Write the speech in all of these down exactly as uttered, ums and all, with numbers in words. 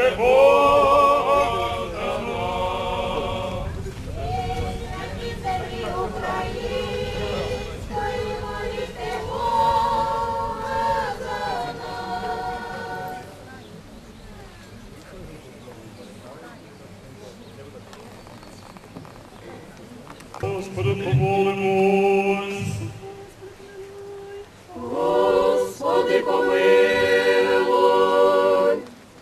Це Богом дано. Вільні землі української волі, це Бога за нас. Господи, помолимось. Господи, помилуй.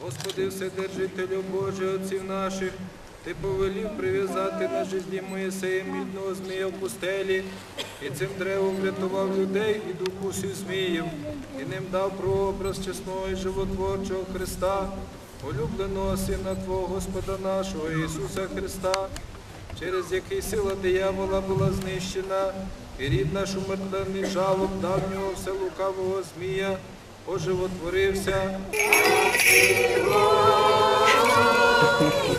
Господи, Вседержителю Боже, отців наших, Ти повелів прив'язати на житті Моїсея мідного змія в пустелі, і цим древом врятував людей і дух усіх зміїв, і ним дав прообраз чесного і животворчого Христа, улюбленого Сина Твого Господа нашого Ісуса Христа, через який сила диявола була знищена, і рід наш умертвлений жалоб давнього вселукавого змія оживотворився.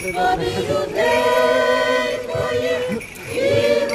Господи, людей Твоїх,